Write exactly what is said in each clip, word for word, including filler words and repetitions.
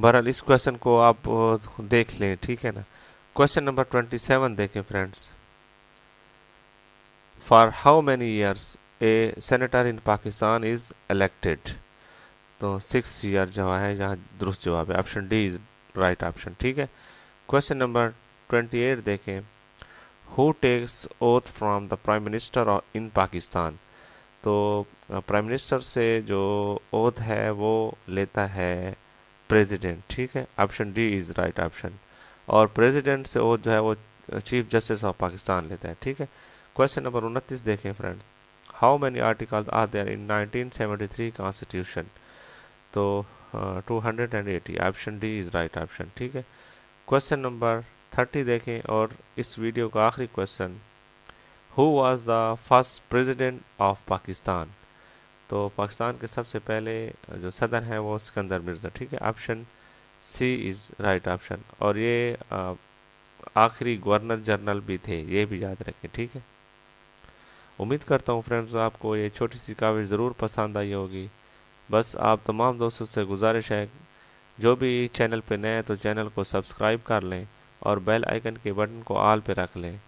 बहरहाल इस क्वेश्चन को आप देख लें, ठीक है ना। क्वेश्चन नंबर ट्वेंटी सेवन देखें friends. For how many years a senator in Pakistan is elected, तो सिक्स ईयर जो है यहाँ दुरुस्त जवाब है, option D is right option, ठीक है। क्वेश्चन नंबर ट्वेंटी एट देखें। Who takes oath from the prime minister in Pakistan, तो प्राइम मिनिस्टर से जो ओथ है वो लेता है प्रेसिडेंट, ठीक है, option D is right option. और प्रेसिडेंट से ओथ जो है वो चीफ जस्टिस ऑफ पाकिस्तान लेता है, ठीक है। क्वेश्चन नंबर उनतीस देखें friends. How many articles are there in nineteen seventy three constitution, तो two hundred eighty, option D is right option, ठीक है। क्वेश्चन नंबर थर्टी देखें और इस वीडियो का आखिरी question. Who was the first president of Pakistan, तो पाकिस्तान के सबसे पहले जो सदर हैं वो सिकंदर मिर्ज़ा, ठीक है, option C is right option. और ये आखिरी गवर्नर जनरल भी थे, ये भी याद रखें, ठीक है। उम्मीद करता हूँ फ्रेंड्स आपको ये छोटी सी काविश ज़रूर पसंद आई होगी। बस आप तमाम दोस्तों से गुजारिश है, जो भी चैनल पे नए हैं तो चैनल को सब्सक्राइब कर लें और बेल आइकन के बटन को ऑल पे रख लें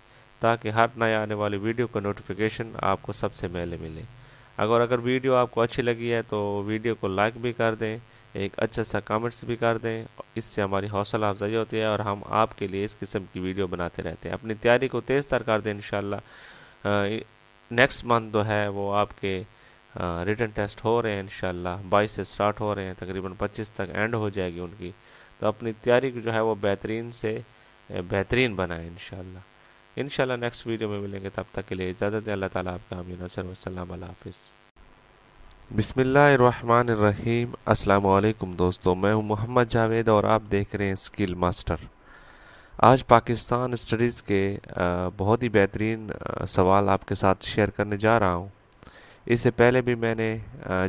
ताकि हर नए आने वाली वीडियो का नोटिफिकेशन आपको सबसे पहले मिले। अगर अगर वीडियो आपको अच्छी लगी है तो वीडियो को लाइक भी कर दें, एक अच्छा सा कमेंट्स भी कर दें, इससे हमारी हौसला अफजाई होती है और हम आपके लिए इस किस्म की वीडियो बनाते रहते हैं। अपनी तैयारी को तेज़ तर कर दें, इंशाल्लाह नेक्स्ट मंथ जो है वो आपके रिटन टेस्ट हो रहे हैं, इंशाल्लाह बाईस से स्टार्ट हो रहे हैं, तकरीबन पच्चीस तक एंड हो जाएगी उनकी, तो अपनी तैयारी को जो है वो बेहतरीन से बेहतरीन बनाएं इंशाल्लाह। इंशाल्लाह नेक्स्ट वीडियो में मिलेंगे, तब तक के लिए इजाज़त है। अल्लाह ताला आपका आमीन। वस्सलाम अला हाफिज़। बिस्मिल्लाहिर्रहमानिर्रहीम। अस्सलाम वालेकुम दोस्तों, मैं हूं मोहम्मद जावेद और आप देख रहे हैं स्किल मास्टर। आज पाकिस्तान स्टडीज़ के बहुत ही बेहतरीन सवाल आपके साथ शेयर करने जा रहा हूं। इससे पहले भी मैंने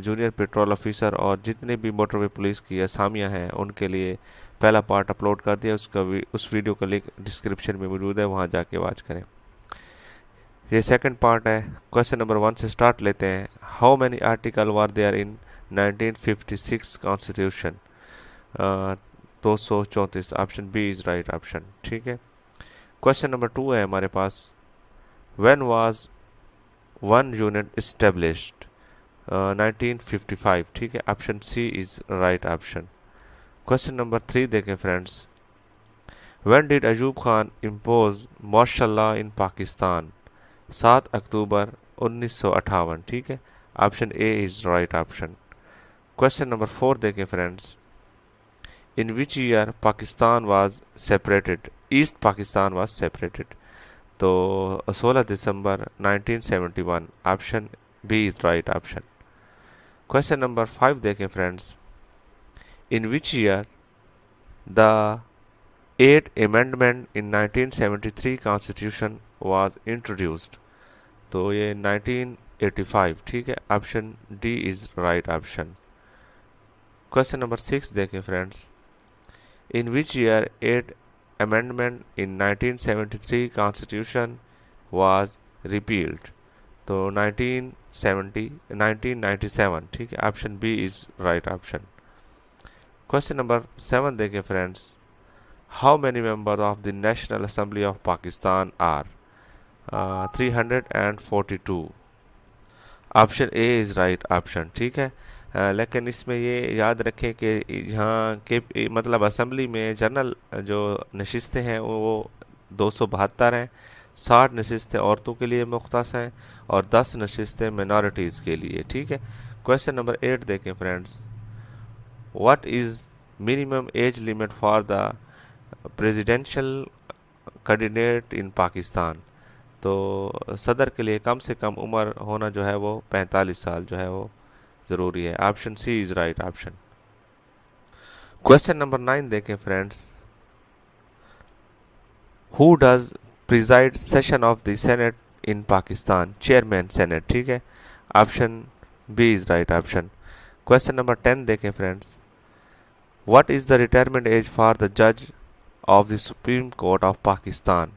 जूनियर पेट्रोल ऑफिसर और जितने भी मोटरवे पुलिस की असामियां हैं उनके लिए पहला पार्ट अपलोड कर दिया, उसका उस वीडियो का लिंक डिस्क्रिप्शन में मौजूद है, वहाँ जाके वॉच करें। ये सेकंड पार्ट है। क्वेश्चन नंबर वन से स्टार्ट लेते हैं। How many article were there in nineteen fifty six constitution, दो सौ चौंतीस, option B is right option, ठीक है। क्वेश्चन नंबर टू है हमारे पास। When was one unit established, nineteen fifty five, ठीक है, option C is right option. Question number three देखें friends. When did Ayub Khan impose martial law in Pakistan, सात अक्टूबर उन्नीस सौ अट्ठावन, ठीक है, option A is right option. Question number four देखें friends. In which year Pakistan was separated, east Pakistan was separated, तो सोलह दिसंबर nineteen seventy one, option B is right option. Question number five देखें friends. In which year the eight amendment in nineteen seventy three constitution was introduced, तो ये nineteen eighty five, ठीक है, option D is right option. Question number six देखें friends. In which year eight amendment in nineteen seventy three constitution was repealed, तो nineteen seventy nineteen ninety seven, ठीक है, option B is right option. Question number seven देखें friends. How many members of the national assembly of Pakistan are, three hundred and forty two, option A is right option, ठीक है। uh, लेकिन इसमें ये याद रखें कि यहाँ के मतलब असम्बली में जनरल जो नशिस्तें हैं वो दो सौ बहत्तर हैं, साठ नशिस्तें औरतों के लिए मुख्तस हैं और दस नशिस्तें माइनॉरिटीज़ के लिए, ठीक है। क्वेश्चन नंबर एट देखें friends. What is minimum age limit for the presidential candidate in Pakistan, तो सदर के लिए कम से कम उम्र होना जो है वो पैंतालीस साल जो है वो ज़रूरी है, option C is right option. Question number nine देखें friends. Who does preside session of the senate in Pakistan, chairman senate, ठीक है, option B is right option. Question number ten देखें friends. What is the retirement age for the जज of the supreme court of Pakistan,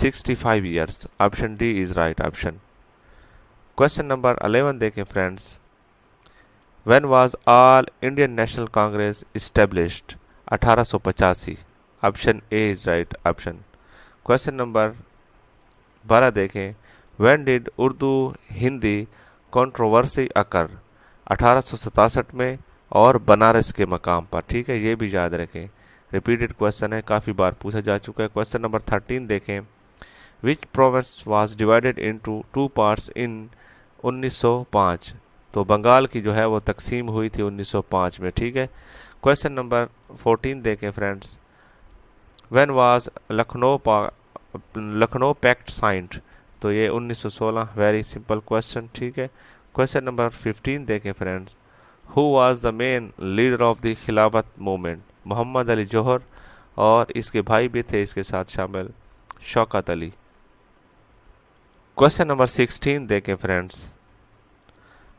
sixty five years, option D is right option. Question number eleven देखें friends. When was all Indian national Congress established, अठारह सौ पचासी। Option A is right option. Question number बारह देखें, when did Urdu Hindi controversy occur? अठारह सौ सतासठ में और बनारस के मकाम पर। ठीक है, ये भी याद रखें, रिपीटेड क्वेश्चन है, काफ़ी बार पूछा जा चुका है। क्वेश्चन नंबर थर्टीन देखें, which province was divided into two parts in उन्नीस सौ पाँच? तो बंगाल की जो है वो तकसीम हुई थी उन्नीस सौ पाँच में। ठीक है, क्वेश्चन नंबर फोर्टीन देखें friends, when was Lucknow Lucknow pact signed? तो ये उन्नीस सौ सोलह। Very simple question. ठीक है, क्वेश्चन नंबर फिफ्टीन देखें friends, who was the main leader of the Khilafat movement? Mohammad Ali Jauhar और इसके भाई भी थे इसके साथ शामिल, Shaukat Ali. Question number sixteen देखें friends,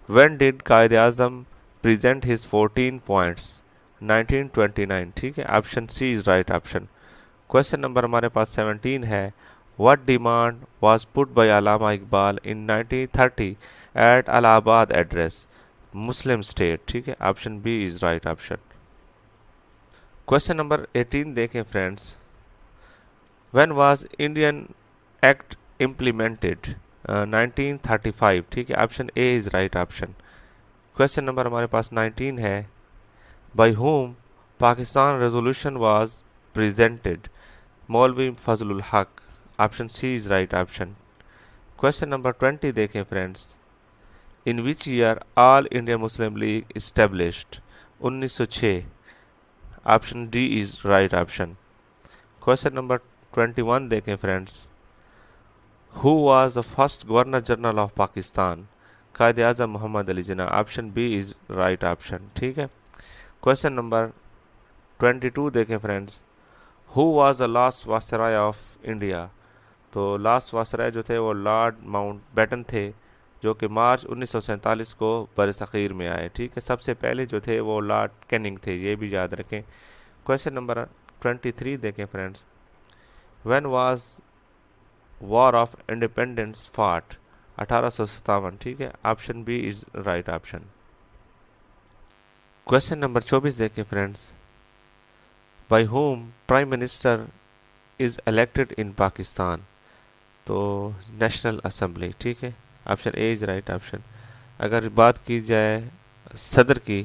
when did Quaid-e Azam present his fourteen points? Nineteen twenty nine. ठीक है, option C is right option. Question number हमारे पास सेवनटीन है, what demand was put by Allama Iqbal in nineteen thirty eight Allahabad address? Muslim state. ठीक है, option B is right option. Question number eighteen देखें friends, when was Indian act implemented? Nineteen thirty five. ठीक है, option A is right option. Question number हमारे पास nineteen है, by whom Pakistan resolution was presented? Maulvi Fazlul Haq. Option C is right option. Question number twenty देखें friends, in which year all India Muslim league established? उन्नीस सौ छः। Option D is right option. Question number twenty one देखें friends, who was the first governor general of Pakistan? कायदे Azam Mohammad Ali Jinnah. Option B is right option. ठीक है, question number twenty two देखें friends, who was the last viceroy of India? तो last viceroy जो थे वो Lord Mountbatten थे, जो कि मार्च उन्नीस सौ सैंतालीस को बरसगीर में आए। ठीक है, सबसे पहले जो थे वो लॉर्ड कैनिंग थे, ये भी याद रखें। क्वेश्चन नंबर ट्वेंटी थ्री देखें friends, when was war of independence fought? अठारह सौ सत्तावन। ठीक है, option B is right option. Question number चौबीस देखें friends, by whom prime minister is elected in Pakistan? तो नेशनल असम्बली। ठीक है, option A is right option. अगर बात की जाए सदर की,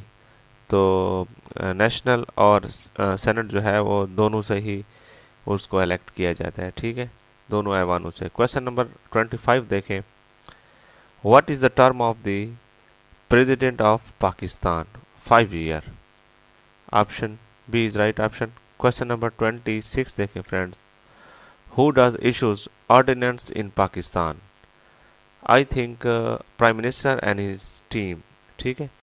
तो नेशनल और सेनेट जो है वो दोनों से ही उसको इलेक्ट किया जाता है। ठीक है, दोनों ऐवानों से। क्वेश्चन नंबर ट्वेंटी फाइव देखें, what is the term of the president of Pakistan? Five year. Option B is right option. Question number twenty six देखें friends, who does issues ordinance in Pakistan? I think prime minister and his team. ठीक है,